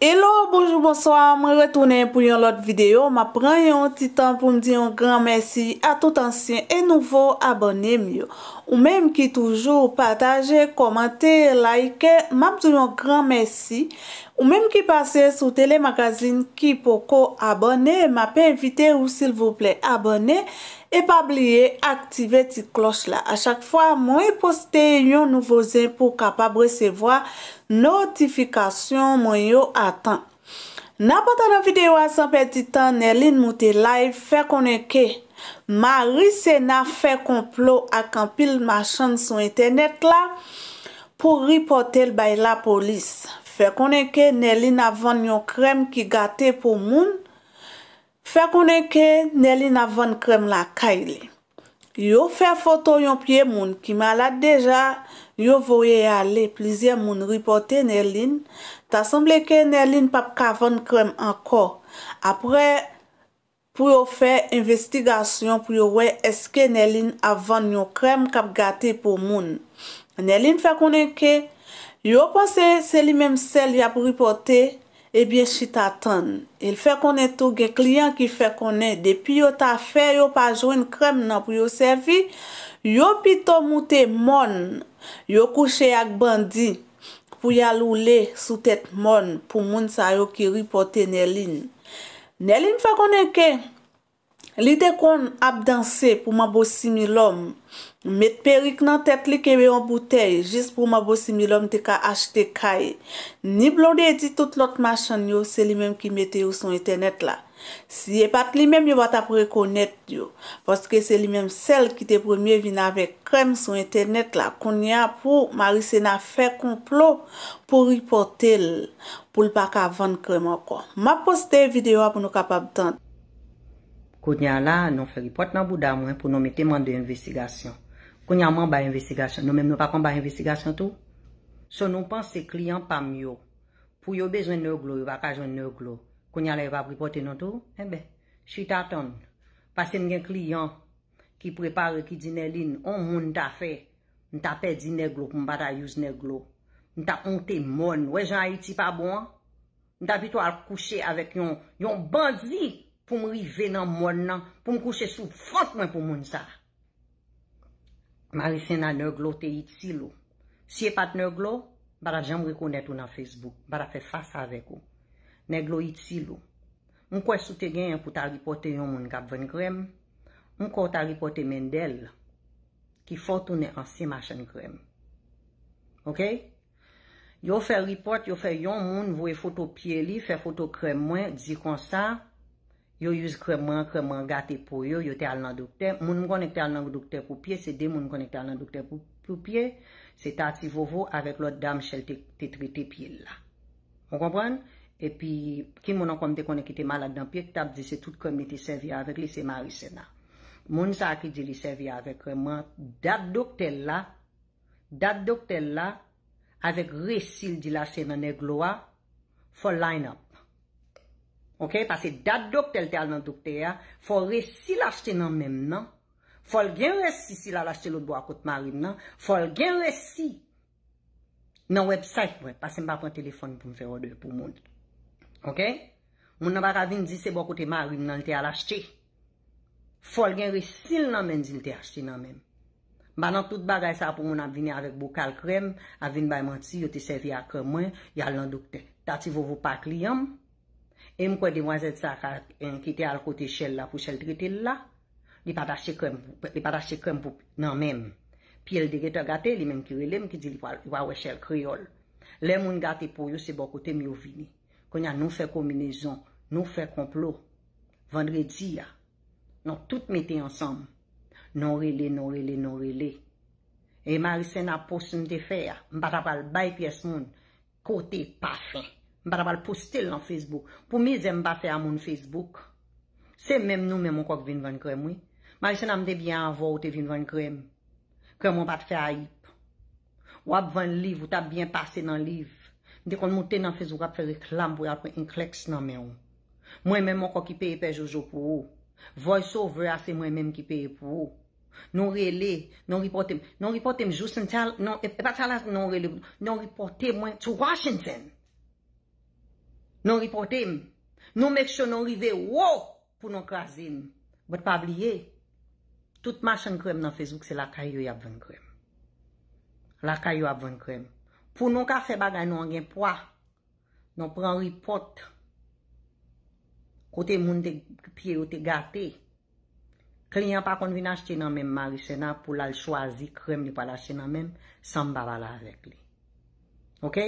Hello, bonjour, bonsoir, mă retourne pour une autre vidéo. Ma prend un petit temps pour me dire un grand merci à tout ancien et nouveau abonné mieux. Ou même qui toujours partage, commenter, like, m'a dit un grand merci. Ou même qui passe sur télémagazine qui poko abonné, m'a pas invité ou s'il vous plaît abonné et pas oublier activer cette cloche là. À chaque fois, moi poste un nouveau zin pour capable recevoir notification moi yo attend. N'a pas dans la vidéo sans petit temps Nerline monter live fait connaître Marie Sénat fait complot avec un pile marchand sur internet là pour reporter le bail la police. Fait connaître que Nerline a vendu une crème qui gâté pour moun. Fait connaître que Nerline a vendu une crème la caille. Yo fait photo yon pied moun qui malade déjà, yo voye aller plusieurs moun reporter Nerline. Ta semblé que Nerline pa ka vendre crème encore. Après pour yo faire investigation pour yo wè est-ce que Nerline a vendu une crème k'ap gâté pour moun. Nerline fait connaître que yo pense c'est lui-même celle y a pour reporter et bien chita tan. Il fait connaître tout gen client qui fait connaître depuis yo ta fait yo pa joine crème nan pour yo servi. Yo pito mouté mon. Yo couché ak bandi pour y aloulé sous tête mon pour moun sa yo ki reporte Nerline. Nerline fait connaître que li te kon ap danser pour m'abossi mi l'homme. Met perik nan tête li kebe yon bouteille juste pour ma bossi milom te ka achete kay. Ni Blondy dit tout l'autre machan yo, c'est lui même qui mette yo son internet là. Si e pat lui même yo va t'ap reconnaître yo parce que c'est lui même celle qui te premier vin avec crème son internet là. Qu'on y a pour Marie Sénat fait complot pour reporter l, pour le pas ka vendre crème encore. Ma poste vidéo pour nous capable tante. Kounya là, nous fait report nan bouda mwen pour nous mettre mande investigation. Kounya man ba investigation, nous même nous pas combat investigation tout. So nous pense client pa myo. Pour yo besoin de glo, yo pa ka joindre de glo. Kounya là va reporter non tout. Eh ben, chita ton. Parce que gen client qui prépare qui dit Nerline, on moun ta fait, on t'a perdu ne glo pour m'pa use ne glo. On t'a honte mon, ouais Jean Haïti pas bon. On t'a plutôt à coucher avec yon bandit. Pour me river dans mon pour me coucher sous fente moi pour mon ça Marie Sénat neuglo te itilo si e pat neuglo bara jam reconnaître dans Facebook bara faire face avec ou neuglo itilo on quoi sou te gagne pour ta reporter yon moun k'ap vendre crème on quoi ta reporter Mendel qui faut tourner ancien machine crème OK yo fait report yo fait yon moun voye photo pied li fait photo crème moi dit comme ça yo use crème gâté pour yo yo te al nan docteur moun connecté al nan docteur pour pied c'est deux moun connecté al nan docteur pour pied c'est Tati Vovo avec l'autre dame chel te traité pied là on comprend et puis qui moun an comme te connait qui était malade dans pied t'a dit c'est tout comme était servi avec lui c'est Marie Sénat moun ça qui dit li servi avec crème date docteur là avec récil di la chaîne en gloire for line up. OK parce que date docteur tel dans docteur faut réci l'acheter dans même non faut gain réci si la l'acheter l'autre bois côte marine non faut gain réci dans website moi parce que m'pa prendre téléphone pour me faire order pour monde. OK mon n'a pas vinn dire c'est bon côté marine non t'ai l'acheter faut gain réci dans même dit t'ai acheter dans même ba nan tout bagay ça pour mon a venir avec bocal crème a vinn ba menti yo te servi à crème moi y a dans docteur Tati Vovo pas client. Et m'kwa demoiselle ça qui était à côté chel là pour chel traiter là, il pas acheter crème pour non même. Puis elle dégateur gâté, lui même qui relève qui dit il va chel créole. Les moun gâté pour yo c'est bon côté mieux vini. Qu'on a nous fait combinaison, nous fait complot. Vendredi nous tout mettez ensemble. Non relé. Et Marie Sénat poste n'te faire, m'pa pas bail pièce moun côté parfait. M'ba pa poster dans Facebook pour mes aime pas faire à mon Facebook c'est même nous même on quoi vinn vendre crème oui Marie Sénat m'était bien avant ou te vinn vendre crème comment pas faire hype ou a vendre livre ou t'a bien passé dans livre dès qu'on monter dans Facebook a faire réclame pour après un clex dans main moi même on quoi qui paye per jojo pour voice over c'est moi même qui paye pour non relé non reporter juste non et pas ça là non relé non reporter moi to Washington. non reportem, non make sure non rive wow pour non crasim. But pas oublier, toute machin crème dans Facebook c'est la caillou y a vendre crème. La caillou a vendre crème. Pour non ka faire bagay non gain poids, non prend report. Côté moun te pied ou te gâté. Client pas qu'on vient acheter dans même Marie Sénat pour la choisir crème ni pas l'acheter dans même sans babala avec lui. OK?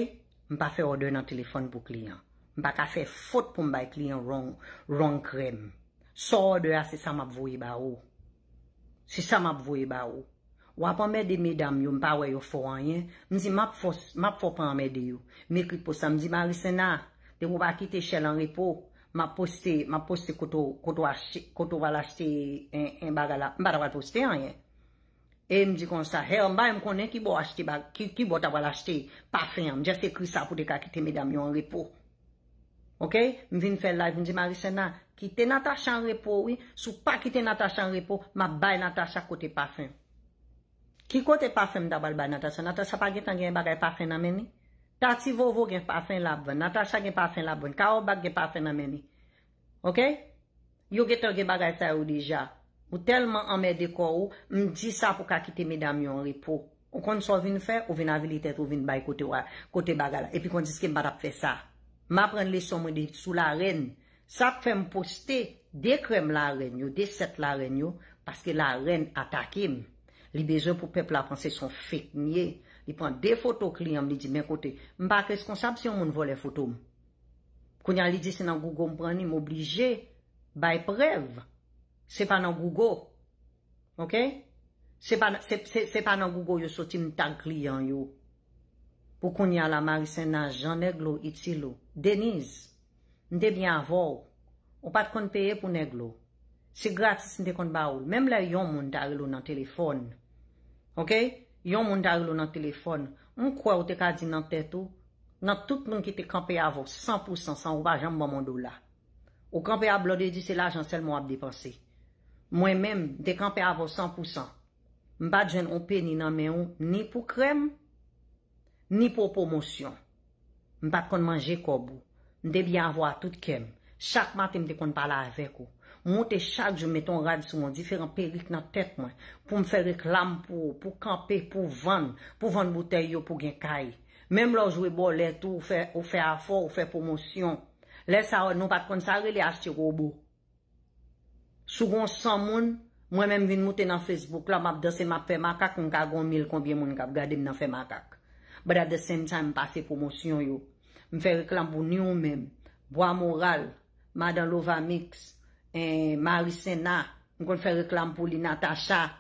On pas faire ordre dans téléphone pour client. On pas faire faute pour m'bailler client wrong crème. Sort de c'est ça m'a voyé ba ou. C'est ça m'a voyé ba ou. Ou a pas m'aider mesdames yo m'pa wè yo fò rien. M'di m'a fò pas m'aider yo. M'écrit pour ça m'di Marie Sénat, de mou pas quitter chèl en repos. Ma poste koto va l'acheter un bagala, m'pa va poster rien. Et m'di comme ça, hey m'ba m'konn ki bo acheter bag, ki bo ta va l'acheter parfum. M'di c'est écrit ça pour te quitter mesdames yo en repos. OK? M'vin faire live, m'di Marie Sénat, quitter Natasha en repos, oui, sou pas quitter Natasha en repos, m'a bay Natasha côté parfum. Qui côté parfum d'abal bay Natasha? Natasha pas gen tan gen bagay parfum nan men ni. Tati Vovo gen parfum la bonne, Natasha gen parfum la bonne, Kaobak gen parfum nan men ni. OK? Yo gen tan gen bagay sa ou déjà. Ou tellement emmerdé corps ou, m'di ça pour ka quitter mesdames yo en repos. On kon so vin faire, ou vin avili tête, ou vin bay côté bagala. Et puis kon dis ke m'pa tap faire ça. Ma prendre les sommes de sous la reine. Ça fait me poster des crèmes la reine, des sets la reine, parce que la reine attaque. Les besoins pour peuple à penser sont fake nier. Ils prennent des photos clients, ils disent, mais côté, je ne suis pas responsable si on vole les photos. Quand ils disent, c'est dans Google, ils m'obligent, by preuve. C'est pas dans Google. OK? C'est pas dans Google, ils sortent un tag client, yo. Pour qu'on y a la Marie Sénat, Jean-Neglo, Itilo, Denise, m'de bien avoir, ou pas de compte payer pour Neglo. C'est gratis m'de compte baoul. Même là, yon moun darilo nan téléphone. OK? Yon moun darilo nan téléphone. On croit ou te ka di nan tête ou, nan tout moun qui te campé avant 100%, sans ou pas jambon mon dollar. Ou campé à blodé dit c'est l'argent seulement à dépenser. Moi-même, te campé avant 100%. M'ba jen on peni nan men ou, ni pour crème, ni pour promotion. M'pas qu'on manger kobou. M'de bien avoir tout kem. Chaque matin m'te qu'on parler avec ou. Monte chaque jour mets ton rad sur mon différent péric dans tête moi pour me faire réclame pour camper, pour vendre bouteille pour gain caille. Même leur jouer bolet tout ou faire affort, ou faire promotion. Laisse ça non pas qu'on ça relé acheter robot. Souvent 100 moun, moi-même vinn monter dans Facebook là m'a danser m'a faire macaque on ka gon 1000 combien moun ka regarder me dans faire macaque. But at the same time, passer promotion yo. Me faire réclame pour nous même. Bois moral, madame Lovamix, Marie Sénat, me faire réclame pour Natasha.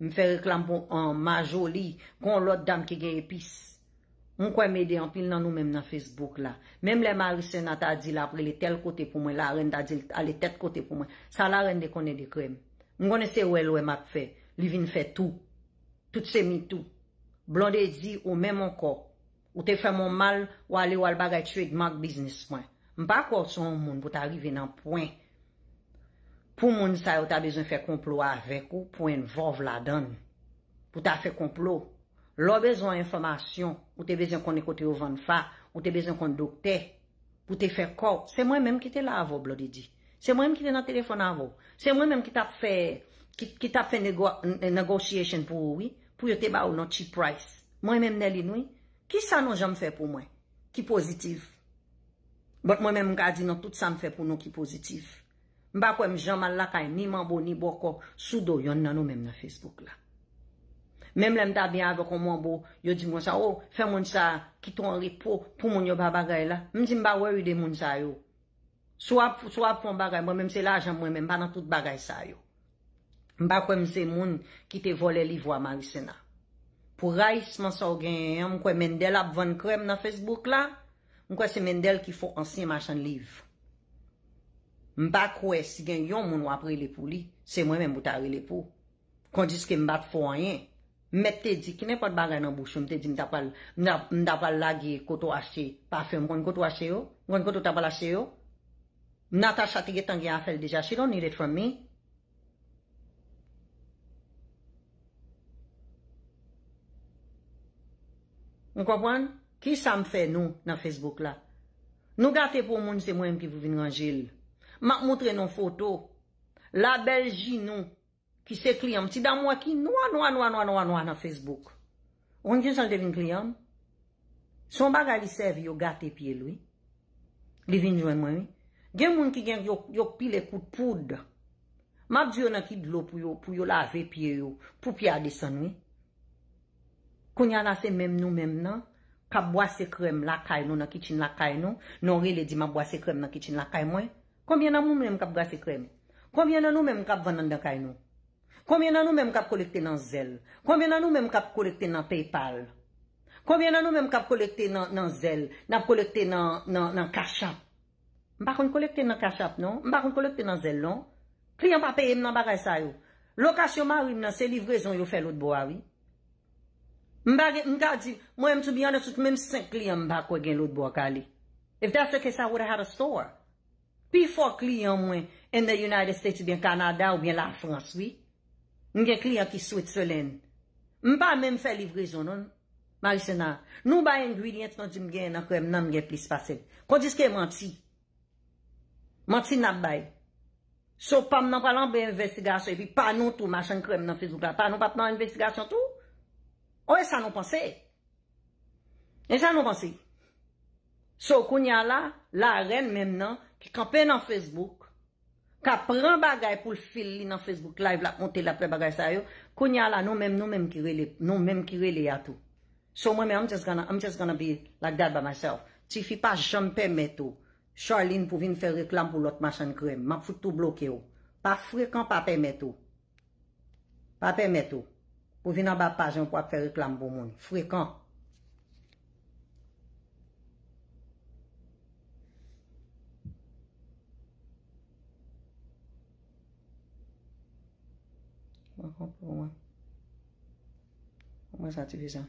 Me faire réclame pour Majoli, qu'on l'autre dame qui gagne épice. On quoi m'aider en pile dans nous même dans Facebook là. Même les Marie Sénat t'a dit là pour les tel côté pour moi, la reine t'a dit aller tête côté pour moi. Ça la reine de connaît des crèmes. On connaissait où elle m'a fait, lui vinn fait tout. Tout c'est mis tout. Blondy dit ou même encore ou te fait mon mal ou aller ou al bagay tuer de mark business moi m'pa quoi son monde pour t'arriver dans point pour monde ça ou t'as besoin faire complot avec ou pour involve la donne pour t'a fait complot l'on besoin information ou t'es besoin qu'on écoute au vendre fa ou t'es besoin qu'on docteur pour te faire corps c'est moi même qui t'es là avant Blondy dit c'est moi même qui t'es dans téléphone avant c'est moi même qui t'a fait négociation pour oui pour yo te ba ou non cheap price. Moi-même Nerline, qui ça non j'aime faire pour moi? Qui positif? But moi-même m'ka di non tout ça me fait pour nous qui positif. M'ba quoi m'jamma la kay ni mambo ni boko soudo yon nan nous même dans Facebook là. Même là m'ta bien avec on mambo, yo di moi ça oh, fais mon ça qui ton repos pour mon yo ba bagay là. M'di m'ba wè de moun ça yo. Soit pour bagay moi-même c'est l'argent moi-même pas dans tout bagay ça yo. M'ba quoi m'se moun qui te volé livre Marie Sénat. Pour raïsman sa ou gen, m'kwe Mendel ap vann crème dans Facebook là. M'kwe c'est Mendel qui font ancien machin livre. M'ba quoi si gen yon moun ap rele pou li, c'est moi même ou ta rele pou. Kon dis ke m'ba fò rien. M'te te di ki n'importe bagay nan bouche, m'te di m'ta pal lage koto acheter parfum kon koto acheter yo, kon koto ta pal acheter yo. Natasha te gen tan gen afel déjà, she don't need it from me. Vous comprenez? Qui ça me fait nous dans Facebook là? Nous gâtons pour le monde, c'est moi qui vous venez ranger. Je montre nos photos. La Belgique, nous, qui c'est client. Petit d'amour qui noir dans Facebook. On dit ça devient client. Son bagage il serve, il gâte pied lui. Il vient jouer moi. Il y a des gens qui gagnent, ils pile coup de poudre. M'a dit on a qui de l'eau pour yo laver pied yo, pour pied descendre. Qu'on y a la fait même nous même non. Ka boire ces crèmes la caille nous dans kitchen la caille nous. Non relé dit m'a boire ces crèmes dans kitchen la caille moi. Combien dans nous même ka boire ces crèmes? Combien dans nous même ka vendre dans caille nous? Combien dans nous même ka collecter dans Zelle? Combien dans nous même ka collecter dans PayPal? Combien dans nous même ka collecter dans Zelle? N'a collecter dans Cash App. M'pa kon collecter dans Cash App non, m'pa kon collecter dans Zelle non. Client pas payer dans bagay ça yo. Location marim nan c'est livraison yo fait l'autre bois oui. M'ga di moi m'tou bien tout même 5 clients m'ba ko gen l'autre bois kali. If that's the case I would have had a store. Before client moi in the United States ou bien Canada ou bien la France oui. M'gen client qui souhaite Solène. M'pa même fait livraison non. Marie Sénat, nous ba ingredients non di m'gen nan crème nan m'gen plus facile. Kon dis que menti. Menti n'a bay. So pam nan palan be investigation et puis pas nous tout machin crème dans Facebook là pas nous pas nan investigation tout. Oh et ça nous penser. Et ça nous penser. So kounya là la reine même nan qui camper dans Facebook, qui prend bagay pour le fil dans Facebook live la monter la pré bagay ça yo, kounya là nous même qui relé nous même qui relé à tout. So moi même I'm just gonna be like that by myself. Si fi pas jamais permettre tout. Charlene pour venir faire réclame pour l'autre machine crème. Ma fout tout bloqué. Pas fréquent, pas permettre. Pas permettre. Pour venir en bas page, on peut faire réclame pour moun. Fréquent. Comment ça tu fais ça?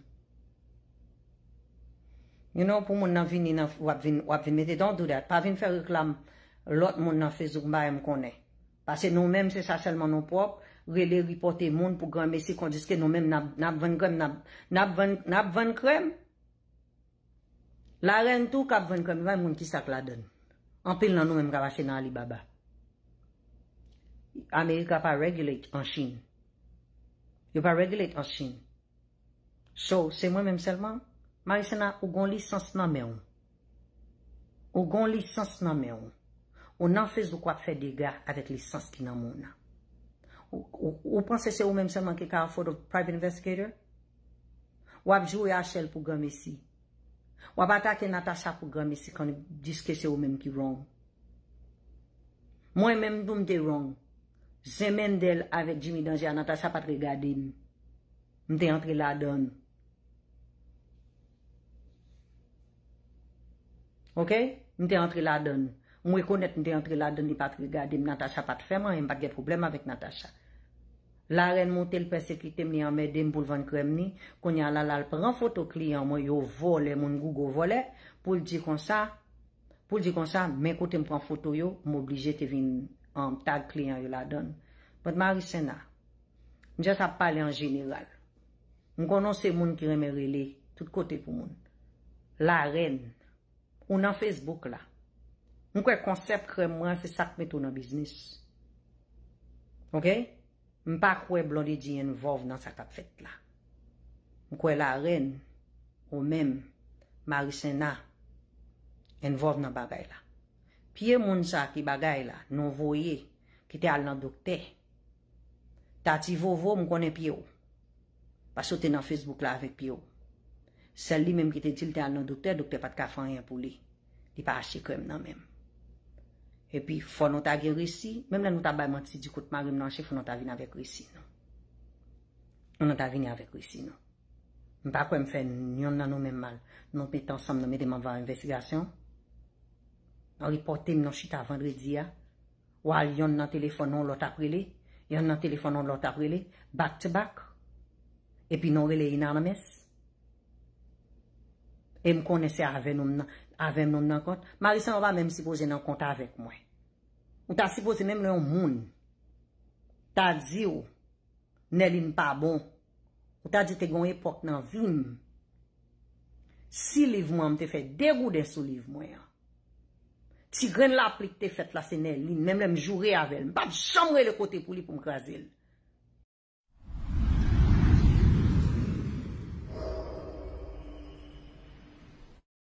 You know, pour mon nan vini nan wap vini mette, don't do that. Pas vini faire réclame l'autre monde nan Facebook ba m konnen. Parce que nous-mêmes, c'est ça seulement nous propres, relé reporter monde pour grand messi qu'on dise que nous-mêmes n'ap vann crème. La reine tout k'ap vann crème, va moun ki sak la donne. En pile nan nous-mêmes k'ap achete nan Alibaba. America pa regulate en Chine. You pa regulate en Chine. So, c'est moi-même seulement. Marie Sénat, ou gon licence nan men ou. Ou gon licence nan men ou. Ou nan Facebook wap fè dégâts avec licence ki nan moun. Ou pense c'est ou même seulement qui ka afford private investigator? Wap joue HL pour grand messi. Wap attaque Natasha pour grand messi quand dis que c'est ou même qui wrong. Moi même doum de wrong. C'est Mendel avec Jimmy Danger, Natasha pas regardé. M'te entre la donne. Ok? M'te entre la donne. M'we connaître m'te entre la donne, pas regarder Natasha pas faire moi, pas de problème avec Natasha. La reine monte le persécuté m'ni emmerde Bulvan Kremni, qu'on y a la prend photo client moi yo voler mon Google voler pour dire comme ça. Pour dire comme ça, mais côté me prend photo yo, m'obligé te vinn en tag client yo la donne. But Marie Sénat. M'just a parler en général. M'connoncer moun ki remet relé tout côté pour moun. La reine ou nan Facebook là. On quoi concept crème moi c'est ça qui met tout dans business. OK? On pas quoi Blondy di involve dans ça qu'a fait là. On quoi la reine ou même Marie Sénat involve dans bagay là. Pierre moun sa ki bagay là, non voyé qui était al nan docteur. Tati Vovo me connaît Pierre. Parce que t'es dans Facebook là avec Pierre. Celle-là même qui te dit t'es allé docteur pas de café rien pour lui. Il pas acheté crème non même. Et puis faut nous ta guérir ici, même là nous t'a ba menti du côté Marie non chef nous t'a venir avec ici non. On t'a venir avec ici non. On pas quoi me faire non nous même mal. Nous péter ensemble nous mettre en investigation. On reporter non chita vendredi a. Ou a yon nan téléphone on l'autre après lui, yon nan téléphone on l'autre après lui, back to back. Et puis non relé anonymous. Et me connaissait avec nous dans compte. Marie Sénat va même supposer dans compte avec moi. On t'a supposé même le monde. T'a dit ou Nerline pas bon. On t'a dit t'es gon époque dans vie. Si livre moi me te fait dégoûter sous livre moi. Si gren la plik te fet la, se Nerline, même le me jouer avec elle. Pas jamais le côté pour lui pour me craser.